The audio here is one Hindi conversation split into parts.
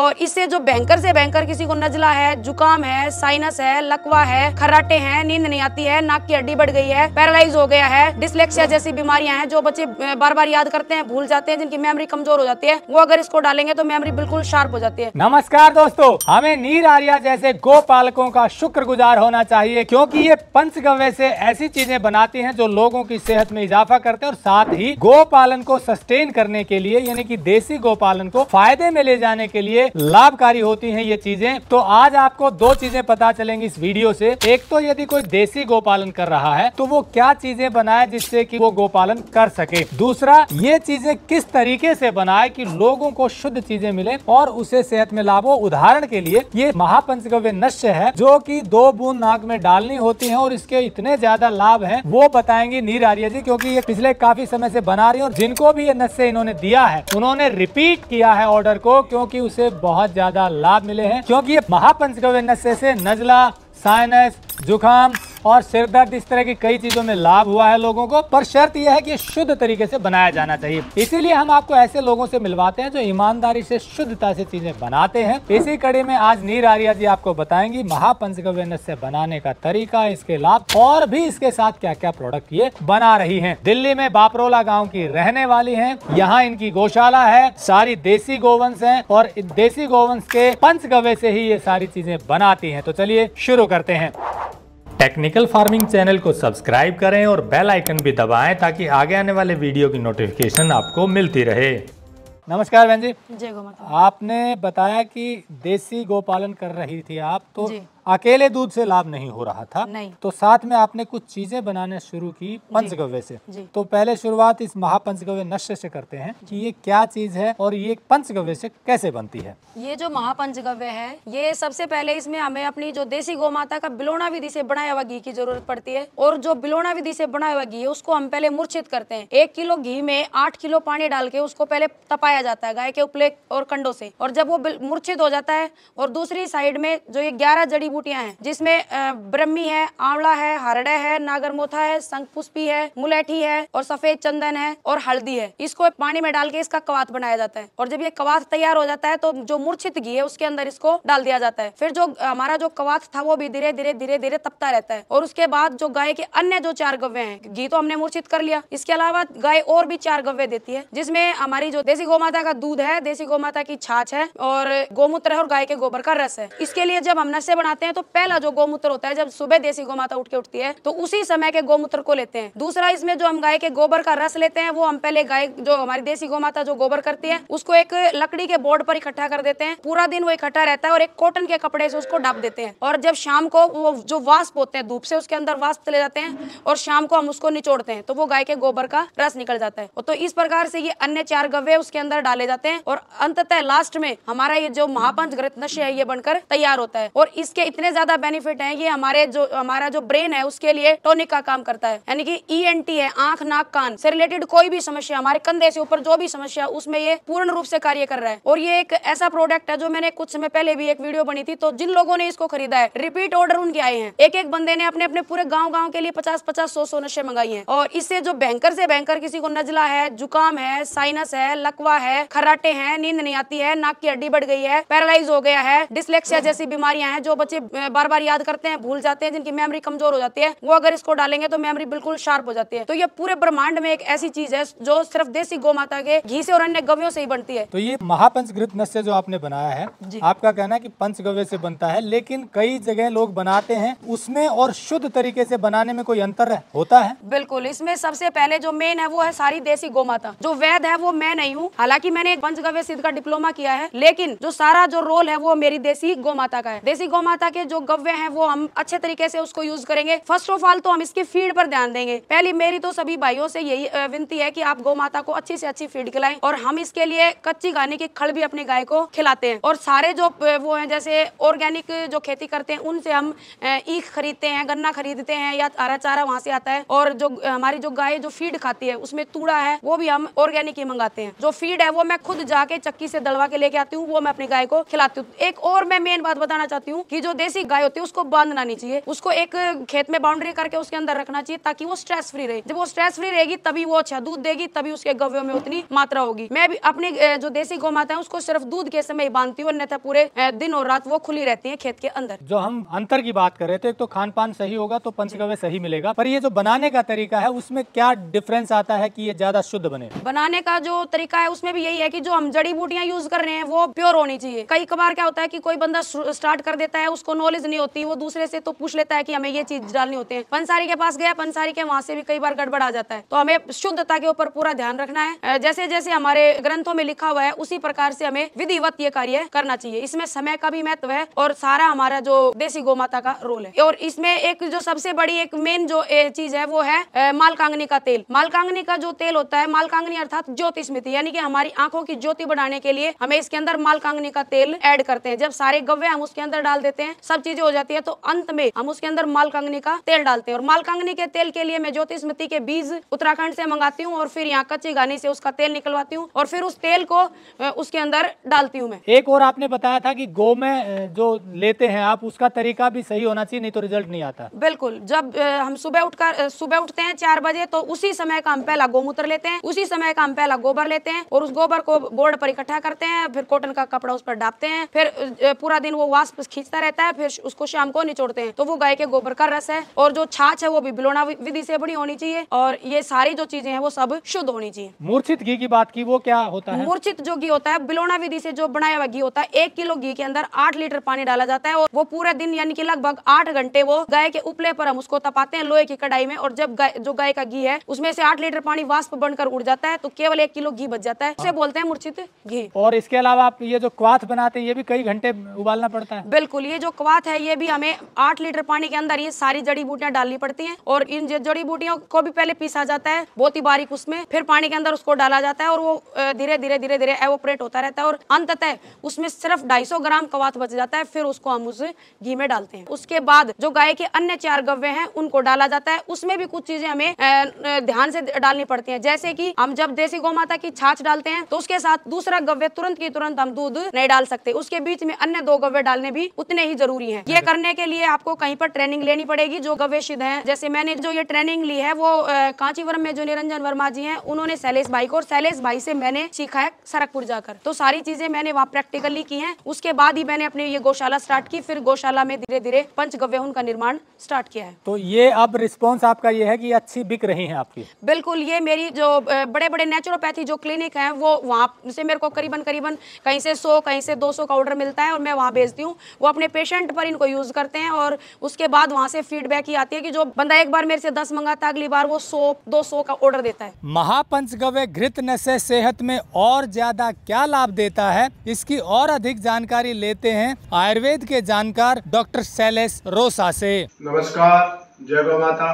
और इससे जो भयंकर से भयंकर किसी को नजला है, जुकाम है, साइनस है, लकवा है, खराटे हैं, नींद नहीं आती है, नाक की हड्डी बढ़ गई है, पैरालाइज हो गया है, डिस्लेक्सिया जैसी बीमारियां हैं जो बच्चे बार बार याद करते हैं, भूल जाते हैं, जिनकी मेमोरी कमजोर हो जाती है, वो अगर इसको डालेंगे तो मेमोरी बिल्कुल शार्प हो जाती है। नमस्कार दोस्तों, हमें नीर आर्या जैसे गोपालकों का शुक्रगुजार होना चाहिए क्योंकि ये पंचगव्य से ऐसी चीजें बनाती हैं जो लोगों की सेहत में इजाफा करते हैं और साथ ही गोपालन को सस्टेन करने के लिए यानी कि देसी गोपालन को फायदे में ले जाने के लिए लाभकारी होती हैं ये चीजें। तो आज आपको दो चीजें पता चलेंगी इस वीडियो से। एक तो यदि कोई देसी गोपालन कर रहा है तो वो क्या चीजें बनाए जिससे कि वो गोपालन कर सके, दूसरा ये चीजें किस तरीके से बनाए कि लोगों को शुद्ध चीजें मिले और उसे सेहत में लाभ हो। उदाहरण के लिए ये महापंचगव्य नस्य है जो कि 2 बूंद नाक में डालनी होती है और इसके इतने ज्यादा लाभ हैं वो बताएंगी नीर आर्या जी, क्योंकि ये पिछले काफी समय से बना रही है और जिनको भी ये नस्य इन्होंने दिया है उन्होंने रिपीट किया है ऑर्डर को क्योंकि उसे बहुत ज्यादा लाभ मिले हैं, क्योंकि ये महापंचगव्य नस्य से नजला, साइनस, जुकाम और सिर दर्द इस तरह की कई चीजों में लाभ हुआ है लोगों को। पर शर्त यह है कि शुद्ध तरीके से बनाया जाना चाहिए। इसीलिए हम आपको ऐसे लोगों से मिलवाते हैं जो ईमानदारी से, शुद्धता से चीजें बनाते हैं। इसी कड़ी में आज नीर आर्या जी आपको बताएंगी महापंचगव्य नस्य बनाने का तरीका, इसके लाभ और भी इसके साथ क्या क्या प्रोडक्ट ये बना रही है। दिल्ली में बापरोला गाँव की रहने वाली है, यहाँ इनकी गौशाला है, सारी देसी गोवंश है और देसी गोवंश के पंचगव्य से ही ये सारी चीजें बनाती है। तो चलिए शुरू करते हैं। टेक्निकल फार्मिंग चैनल को सब्सक्राइब करें और बेल आइकन भी दबाएं ताकि आगे आने वाले वीडियो की नोटिफिकेशन आपको मिलती रहे। नमस्कार बहन जी। जय गो माता। आपने बताया कि देसी गोपालन कर रही थी आप, तो अकेले दूध से लाभ नहीं हो रहा था, नहीं तो साथ में आपने कुछ चीजें बनाने शुरू की पंचगव्य से। तो पहले शुरुआत इस महापंचगव्य नस्य से करते हैं कि ये क्या चीज है और ये पंचगव्य से कैसे बनती है। ये जो महापंचगव्य है, ये सबसे पहले इसमें हमें अपनी जो देसी गोमाता का बिलोना विधि से बनाया हुआ घी की जरूरत पड़ती है और जो बिलोना विधि से बनाया हुआ घी है उसको हम पहले मूर्छित करते हैं। 1 किलो घी में 8 किलो पानी डाल के उसको पहले तपाया जाता है गाय के उपले और कंडों से, और जब वो मूर्छित हो जाता है और दूसरी साइड में जो ये 11 जड़ी बूटियां हैं जिसमें ब्रह्मी है, आंवला है, हरड़ है, नागरमोथा है, शंखपुष्पी है, मुलेठी है और सफेद चंदन है और हल्दी है, इसको पानी में डाल के इसका कवात बनाया जाता है। और जब ये कवात तैयार हो जाता है तो जो मूर्छित घी है उसके अंदर इसको डाल दिया जाता है। फिर जो हमारा जो कवात था वो भी धीरे धीरे धीरे धीरे तपता रहता है। और उसके बाद जो गाय के अन्य जो 4 गव्य है, घी तो हमने मूर्छित कर लिया, इसके अलावा गाय और भी 4 गव्य देती है जिसमें हमारी जो देसी गोमाता का दूध है, देसी गोमाता की छाछ है और गोमूत्र है और गाय के गोबर का रस है। इसके लिए जब हम नस्य बनाते हैं तो पहला जो गोमूत्र होता है, जब सुबह देसी गोमाता उठ के उठती है तो उसी समय के गोमूत्र को लेते हैं। दूसरा, इसमें जो हम गाय के गोबर का रस लेते हैं वो हम पहले गाय जो हमारी देसी गोमाता जो गोबर करती है उसको एक लकड़ी के बोर्ड पर इकट्ठा कर देते हैं, पूरा दिन वो इकट्ठा रहता है और एक कॉटन के कपड़े से उसको ढक देते हैं। और जब शाम को वो जो वाष्प होते हैं धूप से उसके अंदर वाष्प चले जाते हैं और शाम को हम उसको निचोड़ते हैं तो वो गाय के गोबर का रस निकल जाता है। तो इस प्रकार से ये अन्य 4 गव्य उसके अंदर डाले जाते हैं और अंततः लास्ट में हमारा ये जो महापंचगव्य नस्य है ये बनकर तैयार होता है। और इसके इतने ज्यादा बेनिफिट हैं, ये हमारा जो ब्रेन है उसके लिए टॉनिक का काम करता है, यानी कि ENT है, आंख नाक कान से रिलेटेड कोई भी समस्या, हमारे कंधे से ऊपर जो भी समस्या उसमें ये पूर्ण रूप से कार्य कर रहा है। और ये एक ऐसा प्रोडक्ट है जो मैंने कुछ समय पहले भी एक वीडियो बनी थी, तो जिन लोगों ने इसको खरीदा है रिपीट ऑर्डर उनके आए हैं। एक एक बंदे ने अपने अपने पूरे गाँव के लिए 50-50, 100-100 नशे मंगाई है। और इससे जो भयंकर से भयंकर किसी को नजला है, जुकाम है, साइनस है, लकवा है, खराटे है, नींद नहीं आती है, नाक की हड्डी बढ़ गई है, पैरालाइज हो गया है, डिस्लेक्सिया जैसी बीमारियां हैं जो बच्चे बार बार याद करते हैं, भूल जाते हैं, जिनकी मेमोरी कमजोर हो जाती है, वो अगर इसको डालेंगे तो मेमोरी बिल्कुल शार्प हो जाती है। तो ये पूरे ब्रह्मांड में एक ऐसी चीज है जो सिर्फ देसी गोमाता के घी से और अन्य गव्यों से ही बनती है। तो ये महापंचगव्य नस्य जो आपने बनाया है, आपका कहना है कि पंचगव्य से बनता है, लेकिन कई जगह लोग बनाते हैं, उसमें और शुद्ध तरीके से बनाने में कोई अंतर होता है? बिल्कुल। इसमें सबसे पहले जो मेन है वो है सारी देसी गोमाता, जो वैध है वो मैं नहीं हूँ, हालांकि मैंने एक पंचगव्य सिद्ध का डिप्लोमा किया है, लेकिन जो सारा जो रोल है वो मेरी देसी गोमाता का है। देसी गोमाता के जो गव्य हैं वो हम अच्छे तरीके से उसको यूज करेंगे। फर्स्ट ऑफ ऑल तो हम इसके फीड पर ध्यान देंगे। पहली मेरी तो सभी भाइयों से यही विनती है कि आप गोमाता को अच्छी से अच्छी फीड खिलाएं, और हम इसके लिए कच्ची घाने की खल भी अपनी गाय को खिलाते हैं। और सारे जो वो हैं जैसे ऑर्गेनिक जो खेती करते हैं उनसे हम ईख खरीदते हैं, गन्ना खरीदते हैं या हरा चारा वहाँ से आता है। और जो हमारी जो गाय जो फीड खाती है उसमें तूड़ा है वो भी हम ऑर्गेनिक ही मंगाते हैं। जो फीड है वो मैं खुद जाके चक्की से दलवा के लेके आती हूँ, वो मैं अपनी गाय को खिलाती हूँ। एक और मैं मेन बात बताना चाहती हूँ की जो देसी गाय होती है उसको बांधना नहीं चाहिए, उसको एक खेत में बाउंड्री करके उसके अंदर रखना चाहिए ताकि वो स्ट्रेस फ्री रहे। जब वो स्ट्रेस फ्री रहेगी तभी वो अच्छा दूध देगी, तभी उसके गव्यों में उतनी मात्रा होगी। मैं भी अपनी जो देसी गौ माता है उसको सिर्फ दूध के समय बांधती हूँ, अन्यथा पूरे दिन और रात वो खुली रहती है खेत के अंदर। जो हम अंतर की बात कर रहे थे, एक तो खान पान सही होगा तो पंचगव्य सही मिलेगा, पर ये जो बनाने का तरीका है उसमें क्या डिफरेंस आता है कि ये ज्यादा शुद्ध बने? बनाने का जो तरीका है उसमें भी यही है कि जो हम जड़ी बूटियां यूज कर रहे हैं वो प्योर होनी चाहिए। कई कबार क्या होता है कि कोई बंदा स्टार्ट कर देता है, उसको नॉलेज नहीं होती, वो दूसरे से तो पूछ लेता है कि हमें ये चीज डालनी होती है। पंसारी के पास गया, पंसारी के वहाँ से भी कई बार गड़बड़ आ जाता है। तो हमें शुद्धता के ऊपर पूरा ध्यान रखना है, जैसे जैसे हमारे ग्रंथों में लिखा हुआ है उसी प्रकार से हमें विधिवत ये कार्य करना चाहिए। इसमें समय का भी महत्व है और सारा हमारा जो देसी गोमाता का रोल है। और इसमें एक जो सबसे बड़ी एक मेन जो चीज है वो है मालकांगनी का तेल। मालकांगनी का जो तेल होता है, मालकांगनी अर्थात ज्योतिष्मति, यानी कि हमारी आंखों की ज्योति बढ़ाने के लिए हमें इसके अंदर मालकांगनी का तेल ऐड करते हैं। जब सारे गव्वे हम उसके अंदर डाल देते हैं, सब चीजें हो जाती है, तो अंत में हम उसके अंदर मालकांगनी का तेल डालते हैं। और मालकांगनी के तेल के लिए मैं ज्योतिष्मति के बीज उत्तराखंड से मंगाती हूँ और फिर यहाँ कच्ची घानी से उसका तेल निकलवाती हूँ और फिर उस तेल को उसके अंदर डालती हूँ मैं। एक और आपने बताया था कि गौ में जो लेते हैं आप उसका तरीका भी सही होना चाहिए, नहीं तो रिजल्ट नहीं आता। बिल्कुल, जब हम सुबह उठते हैं 4 बजे तो उसी समय का हम पहला गोमूत्र लेते हैं, उसी समय का हम पहला गोबर लेते हैं और उस गोबर को बोर्ड पर इकट्ठा करते हैं, फिर कॉटन का कपड़ा उस पर डालते हैं, फिर पूरा दिन वो वाष्प खींचता रहता है, फिर उसको शाम को निचोड़ते हैं। तो वो गाय के गोबर का रस है। और जो छाछ है वो भी बिलोना विधि से बड़ी होनी चाहिए और ये सारी जो चीजें हैं वो सब शुद्ध होनी चाहिए। मूर्छित घी की बात की, वो क्या होता है? मूर्छित जो घी होता है बिलोना विधि से जो बनाया हुआ घी होता है, 1 किलो घी के अंदर 8 लीटर पानी डाला जाता है और वो पूरे दिन यानी कि लगभग 8 घंटे वो गाय के उपले पर हम उसको तपाते हैं लोहे की कढ़ाई में। और जब जो गाय का घी है उसमें से 8 लीटर पानी वाष्प बनकर उड़ जाता है तो केवल 1 किलो घी बच जाता है, उसे बोलते हैं मूर्छित घी। और इसके अलावा आप ये जो क्वाथ बनाते हैं ये भी कई घंटे उबालना पड़ता है? बिल्कुल, ये जो क्वाथ है ये भी हमें 8 लीटर पानी के अंदर ये सारी जड़ी बूटियां डालनी पड़ती है और इन जड़ी बूटियों को भी पहले पीसा जाता है बहुत ही बारीक, उसमें फिर पानी के अंदर उसको डाला जाता है और वो धीरे धीरे एवोपरेट होता रहता है और अंततः उसमें सिर्फ 250 ग्राम क्वाथ बच जाता है। फिर उसको हम उस घी में डालते हैं। उसके बाद जो गाय के अन्य 4 गव्वे हैं उनको डाला जाता है। उसमें भी कुछ चीजें हमें ध्यान से डालनी पड़ती हैं, जैसे कि हम जब देसी गौमाता की छाछ डालते हैं तो उसके साथ दूसरा गव्वे तुरंत की तुरंत हम दूध नहीं डाल सकते, उसके बीच में अन्य 2 गव्वे डालने भी उतने ही जरूरी हैं। ये करने के लिए आपको कहीं पर ट्रेनिंग लेनी पड़ेगी। जो गव्वे सिद्ध हैं, जैसे मैंने जो ये ट्रेनिंग ली है वो कांचीपुरम में जो निरंजनवर्मा जी हैं उन्होंने शैलेश भाई को, और शैलेश भाई से मैंने सीखा है सरकपुर जाकर। तो सारी चीजें मैंने वहाँ प्रैक्टिकली की है। उसके बाद ही मैंने अपनी ये गौशाला स्टार्ट की, फिर गौशाला में धीरे धीरे पंचगव्य उनका निर्माण स्टार्ट किया है। तो ये अब रिस्पांस आपका ये है कि अच्छी बिक रही हैं आपकी? बिल्कुल, ये मेरी जो बड़े बड़े नेचुरोपैथी जो क्लिनिक हैं वो वहाँ से मेरे को करीबन कहीं से 100 कहीं से 200 का ऑर्डर मिलता है और मैं वहाँ भेजती हूँ। वो अपने पेशेंट पर इनको यूज करते हैं और उसके बाद वहाँ से फीडबैक ही आती है कि जो बंदा एक बार मेरे से 10 मंगाता है अगली बार वो 100-200 का ऑर्डर देता है। महापंचगव्य घृत नस्य सेहत में और ज्यादा क्या लाभ देता है, इसकी और अधिक जानकारी लेते हैं आयुर्वेद के जानकार डॉक्टर शैलेश रोसा से। नमस्कार, जय गौ माता।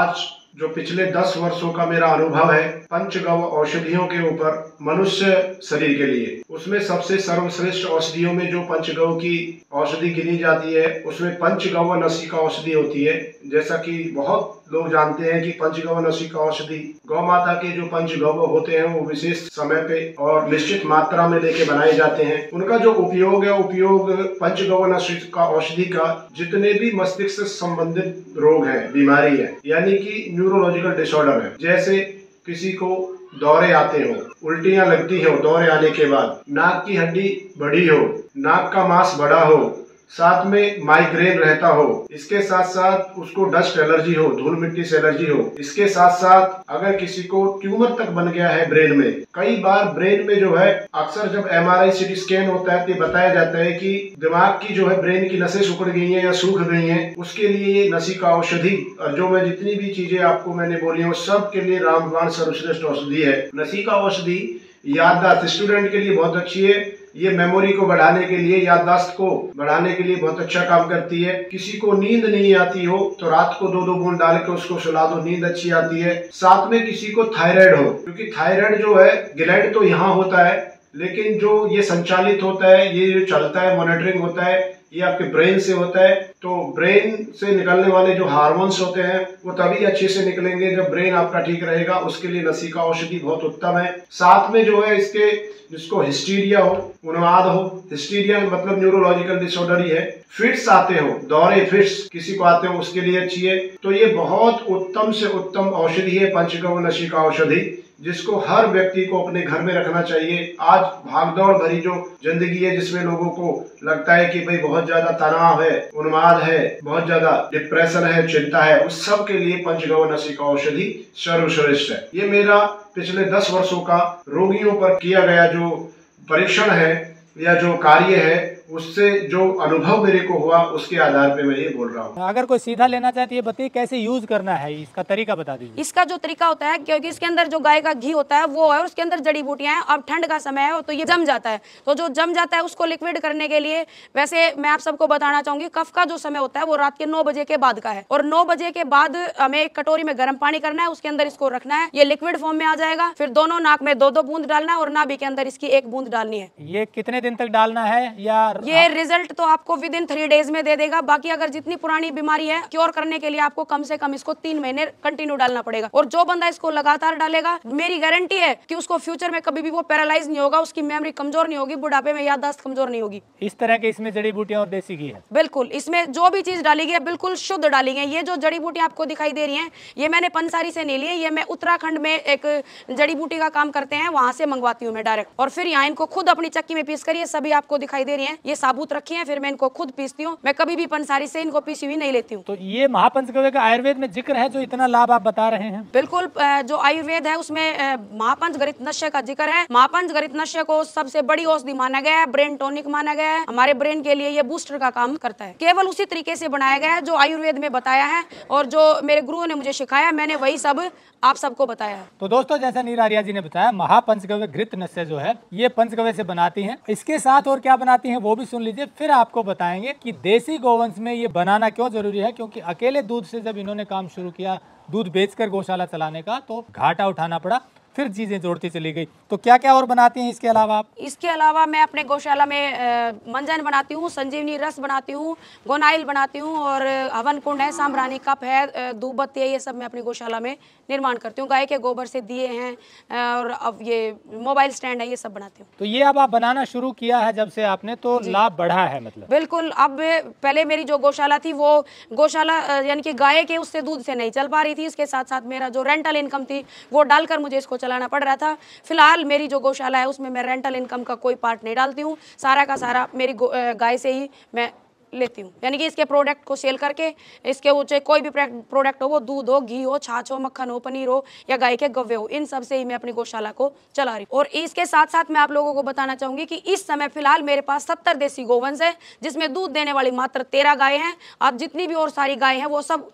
आज जो पिछले 10 वर्षों का मेरा अनुभव है पंचगव्य औषधियों के ऊपर मनुष्य शरीर के लिए, उसमें सबसे सर्वश्रेष्ठ औषधियों में जो पंचगव्य की औषधि गिनी जाती है उसमें पंचगव्य नस्य का औषधि होती है। जैसा कि बहुत लोग जानते हैं कि पंचगव्य नस्य का औषधि गौ माता के जो पंचगव्य होते हैं वो विशेष समय पे और निश्चित मात्रा में लेके बनाए जाते हैं। उनका जो उपयोग है, उपयोग पंचगव्य नस्य का औषधि का जितने भी मस्तिष्क से संबंधित रोग है, बीमारी है, यानी की न्यूरोलॉजिकल डिसऑर्डर है, जैसे किसी को दौरे आते हो, उल्टियां लगती हो, दौरे आने के बाद नाक की हड्डी बढ़ी हो, नाक का मांस बढ़ा हो, साथ में माइग्रेन रहता हो, इसके साथ साथ उसको डस्ट एलर्जी हो, धूल मिट्टी से एलर्जी हो, इसके साथ साथ अगर किसी को ट्यूमर तक बन गया है ब्रेन में। कई बार ब्रेन में जो है अक्सर जब MRI CT स्कैन होता है तो बताया जाता है कि दिमाग की जो है ब्रेन की नसें सिकुड़ गई हैं या सूख गई हैं, उसके लिए ये नसी का औषधि जो मैं जितनी भी चीजें आपको मैंने बोली है सब के लिए रामबाण सर्वश्रेष्ठ औषधि है। नसी का औषधि याददाश्त स्टूडेंट के लिए बहुत अच्छी है, ये मेमोरी को बढ़ाने के लिए, याददाश्त को बढ़ाने के लिए बहुत अच्छा काम करती है। किसी को नींद नहीं आती हो तो रात को 2-2 बूंद डाल के उसको सुला दो, नींद अच्छी आती है। साथ में किसी को थायराइड हो, क्योंकि थायराइड जो है ग्लैंड तो यहाँ होता है लेकिन जो ये संचालित होता है, ये जो चलता है, मॉनिटरिंग होता है, ये आपके ब्रेन से होता है। तो ब्रेन से निकलने वाले जो हार्मोन्स होते हैं वो तभी अच्छे से निकलेंगे जब ब्रेन आपका ठीक रहेगा। उसके लिए नसी का औषधि बहुत उत्तम है। साथ में जो है इसके जिसको हिस्टीरिया हो, उन्माद हो, हिस्टीरिया मतलब न्यूरोलॉजिकल डिसऑर्डर ही है, फिट्स आते हो, दौरे फिट्स किसी को आते हो उसके लिए अच्छी है। तो ये बहुत उत्तम से उत्तम औषधि है पंचगव्य नसी का औषधि, जिसको हर व्यक्ति को अपने घर में रखना चाहिए। आज भागदौड़ भरी जो जिंदगी है जिसमें लोगों को लगता है कि भाई बहुत ज्यादा तनाव है, उन्माद है, बहुत ज्यादा डिप्रेशन है, चिंता है, उस सब के लिए पंचगव्य नसी का औषधि सर्वश्रेष्ठ है। ये मेरा पिछले 10 वर्षों का रोगियों पर किया गया जो परीक्षण है या जो कार्य है, उससे जो अनुभव मेरे को हुआ उसके आधार पे मैं ये बोल रहा हूँ। अगर कोई सीधा लेना चाहे तो ये बताइए कैसे यूज करना है, इसका तरीका बता दीजिए। इसका जो तरीका होता है, क्योंकि इसके अंदर जो गाय का घी होता है वो है, उसके अंदर जड़ी बूटियां हैं। अब ठंड का समय है तो ये जम जाता है, तो जो जम जाता है उसको लिक्विड करने के लिए, वैसे मैं आप सबको बताना चाहूंगी कफ का जो समय होता है वो रात के 9 बजे के बाद का है, और 9 बजे के बाद हमें एक कटोरी में गर्म पानी करना है, उसके अंदर इसको रखना है, ये लिक्विड फॉर्म में आ जाएगा। फिर दोनों नाक में 2-2 बूंद डालना है और नाभि के अंदर इसकी 1 बूंद डालनी है। ये कितने दिन तक डालना है? या ये रिजल्ट तो आपको विदिन 3 डेज में दे देगा। बाकी अगर जितनी पुरानी बीमारी है क्योर करने के लिए आपको कम से कम इसको 3 महीने कंटिन्यू डालना पड़ेगा, और जो बंदा इसको लगातार डालेगा मेरी गारंटी है कि उसको फ्यूचर में कभी भी वो पैरालाइज नहीं होगा, उसकी मेमोरी कमजोर नहीं होगी, बुढ़ापे में याददाश्त कमजोर नहीं होगी। इस तरह के इसमें जड़ी बूटियां और देसी घी है। बिल्कुल, इसमें जो भी चीज डाली गई है बिल्कुल शुद्ध डाली गई है। ये जो जड़ी बूटियां आपको दिखाई दे रही है ये मैंने पंसारी से नहीं ली है, ये मैं उत्तराखंड में एक जड़ी बूटी का काम करते हैं वहाँ से मंगवाती हूँ मैं डायरेक्ट, और फिर यहाँ इनको खुद अपनी चक्की में पीस करिए। सभी आपको दिखाई दे रही है ये साबुत रखी है, फिर मैं इनको खुद पीसती हूँ, मैं कभी भी पंसारी से इनको पीसी हुई नहीं लेती हूँ। तो ये महापंचगव्य का आयुर्वेद में जिक्र है जो इतना लाभ आप बता रहे हैं? बिल्कुल, जो आयुर्वेद है उसमें महापंचगव्य नस्य का जिक्र है। महापंचगव्य नस्य को सबसे बड़ी औषधि माना गया है, ब्रेन टॉनिक माना गया है, हमारे ब्रेन के लिए ये बूस्टर का काम करता है। केवल उसी तरीके से बनाया गया है जो आयुर्वेद में बताया है और जो मेरे गुरुओं ने मुझे सिखाया, मैंने वही सब आप सबको बताया है। तो दोस्तों जैसा नीर आर्या जी ने बताया, महापंचगव्य नस्य जो है ये पंचगव्य से बनाती है, इसके साथ और क्या बनाती है वो भी सुन लीजिए, फिर आपको बताएंगे कि देसी गोवंश में ये बनाना क्यों जरूरी है। क्योंकि अकेले दूध से जब इन्होंने काम शुरू किया, दूध बेचकर गौशाला चलाने का, तो घाटा उठाना पड़ा, फिर चीजें जोड़ती चली गई। तो क्या क्या और बनाती हैं इसके अलावा आप? इसके अलावा मैं अपने गौशाला में मंजन बनाती हूँ, संजीवनी रस बनाती हूँ, गोनाइल बनाती हूँ, और हवन कुंड है, सामरानी कप है, धूप बत्ती है, ये सब मैं अपनी गौशाला में निर्माण करती हूँ। गाय के गोबर से दिए हैं, और अब ये मोबाइल स्टैंड है, ये सब बनाती हूँ। तो ये अब आप बनाना शुरू किया है जब से आपने, तो लाभ बढ़ा है मतलब? बिल्कुल, अब पहले मेरी जो गौशाला थी वो गौशाला यानी कि गाय के उससे दूध से नहीं चल पा रही थी, इसके साथ साथ मेरा जो रेंटल इनकम थी वो डालकर मुझे इसको चलाना पड़ रहा था। फिलहाल मेरी जो गौशाला है उसमें मैं रेंटल इनकम का कोई पार्ट नहीं डालती हूँ, सारा का सारा मेरी गाय से ही मैं लेती हूँ, यानी कि इसके प्रोडक्ट को सेल करके, इसके ऊँचे कोई भी प्रोडक्ट हो, वो दूध हो, घी हो, छाछ हो, मक्खन हो, पनीर हो, या गाय के गव्वे हो, इन सब से ही मैं अपनी गौशाला को चला रही हूँ। और इसके साथ साथ मैं आप लोगों को बताना चाहूँगी कि इस समय फिलहाल मेरे पास 70 देसी गोवंश है, जिसमें दूध देने वाली मात्र 13 गाय हैं। आप जितनी भी और सारी गाय हैं वो सब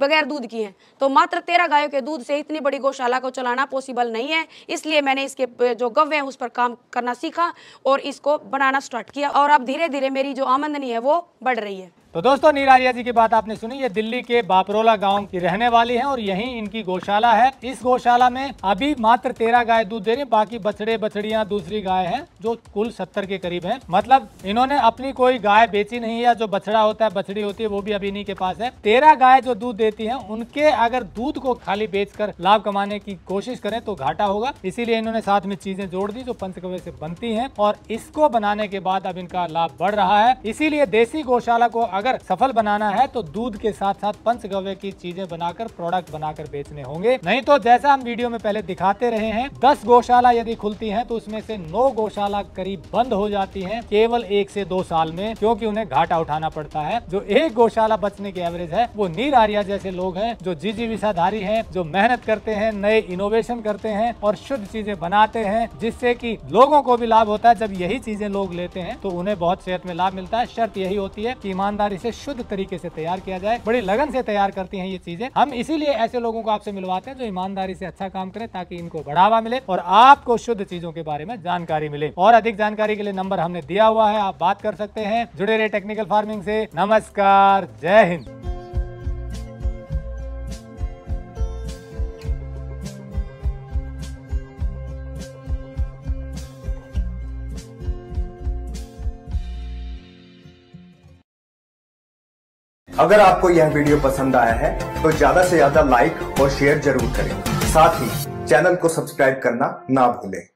बगैर दूध की हैं, तो मात्र 13 गायों के दूध से इतनी बड़ी गौशाला को चलाना पॉसिबल नहीं है, इसलिए मैंने इसके जो गव्वे हैं उस पर काम करना सीखा और इसको बनाना स्टार्ट किया, और अब धीरे धीरे मेरी जो आमदनी है वो बढ़ रही है। तो दोस्तों नीर आर्या जी की बात आपने सुनी, ये दिल्ली के बापरोला गांव की रहने वाली हैं और यहीं इनकी गौशाला है। इस गौशाला में अभी मात्र 13 गाय दूध दे रही हैं, बाकी बछड़े बछड़ियां दूसरी गाय हैं जो कुल 70 के करीब हैं। मतलब इन्होंने अपनी कोई गाय बेची नहीं है, जो बछड़ा होता है, बछड़ी होती है, वो भी अभी इन्हीं के पास है। 13 गाय जो दूध देती है उनके अगर दूध को खाली बेचकर लाभ कमाने की कोशिश करें तो घाटा होगा, इसीलिए इन्होंने साथ में चीजें जोड़ दी जो पंचगव्य से बनती है, और इसको बनाने के बाद अब इनका लाभ बढ़ रहा है। इसीलिए देसी गौशाला को अगर सफल बनाना है तो दूध के साथ साथ पंचगव्य की चीजें बनाकर, प्रोडक्ट बनाकर बेचने होंगे, नहीं तो जैसा हम वीडियो में पहले दिखाते रहे हैं, 10 गौशाला यदि खुलती हैं तो उसमें से 9 गौशाला करीब बंद हो जाती हैं केवल 1 से 2 साल में, क्योंकि उन्हें घाटा उठाना पड़ता है। जो 1 गौशाला बचने की एवरेज है वो नीर आर्या जैसे लोग हैं जो जीविकाधारी हैं, जो मेहनत करते हैं, नए इनोवेशन करते हैं और शुद्ध चीजें बनाते हैं, जिससे की लोगों को भी लाभ होता है। जब यही चीजें लोग लेते हैं तो उन्हें बहुत सेहत में लाभ मिलता है। शर्त यही होती है कि ईमानदार इसे शुद्ध तरीके से तैयार किया जाए, बड़ी लगन से तैयार करती हैं ये चीजें। हम इसीलिए ऐसे लोगों को आपसे मिलवाते हैं जो ईमानदारी से अच्छा काम करें, ताकि इनको बढ़ावा मिले और आपको शुद्ध चीजों के बारे में जानकारी मिले। और अधिक जानकारी के लिए नंबर हमने दिया हुआ है, आप बात कर सकते हैं। जुड़े रहे टेक्निकल फार्मिंग से। नमस्कार, जय हिंद। अगर आपको यह वीडियो पसंद आया है तो ज्यादा से ज्यादा लाइक और शेयर जरूर करें, साथ ही चैनल को सब्सक्राइब करना ना भूलें।